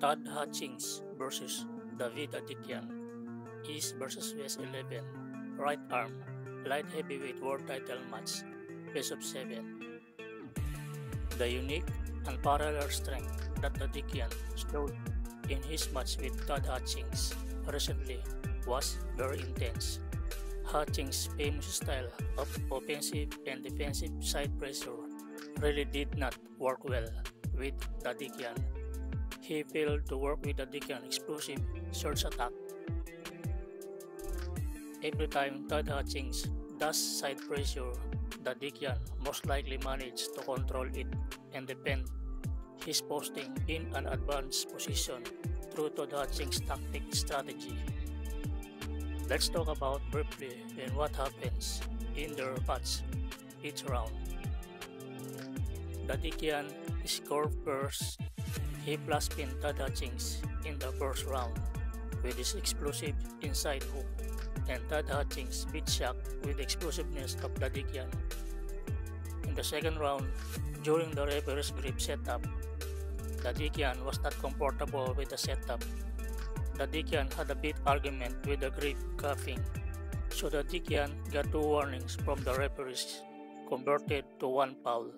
Todd Hutchings vs. David Dadikyan, East vs. West 11, right arm, light heavyweight world title match, best of 7. The unique and parallel strength that Dadikyan showed in his match with Todd Hutchings recently was very intense. Hutchings' famous style of offensive and defensive side pressure really did not work well with Dadikyan. He failed to work with Dadikyan's explosive surge attack. Every time Todd Hutchings does side pressure, Dadikyan most likely managed to control it and defend his posting in an advanced position through Todd Hutchings' tactic strategy. Let's talk about briefly and what happens in their match each round. Dadikyan scored first. He flash-pinned Todd Hutchings in the first round with his explosive inside hook, and Todd Hutchings beat Shaq with the explosiveness of Dadikyan. In the second round, during the reverse grip setup, Dadikyan was not comfortable with the setup. Dadikyan had a bit argument with the grip cuffing, so Dadikyan got 2 warnings from the referees, converted to 1 foul.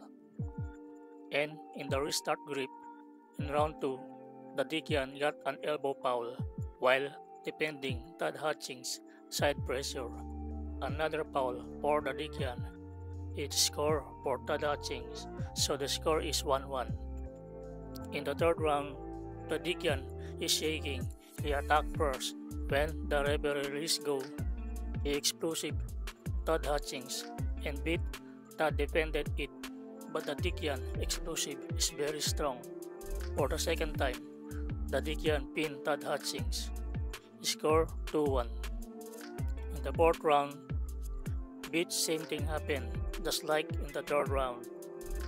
And in the restart grip, in round 2, Dadikyan got an elbow foul while defending Todd Hutchings' side pressure. Another foul for Dadikyan. It's score for Todd Hutchings, so the score is 1-1. In the third round, Dadikyan is shaking. He attacked first. When the referee release go, he explosive Todd Hutchings and beat. Todd defended it, but Dadikyan explosive is very strong. For the second time, Dadikyan pinned Todd Hutchings. Score 2-1. In the fourth round, same thing happened, just like in the third round.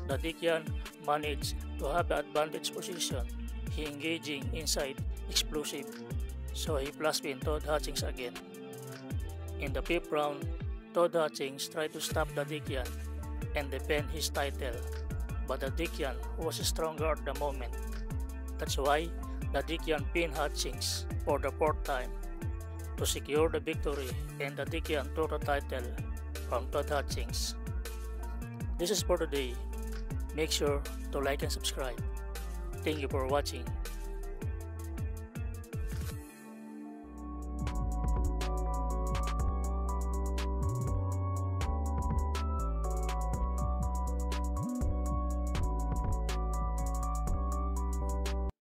Dadikyan managed to have the advantage position. He engaging inside explosive, so he flash-pinned Todd Hutchings again. In the fifth round, Todd Hutchings tried to stop Dadikyan and defend his title, but Dadikyan was stronger at the moment. That's why Dadikyan pinned Hutchings for the fourth time to secure the victory, and Dadikyan took the title from Todd Hutchings. This is for today. Make sure to like and subscribe. Thank you for watching.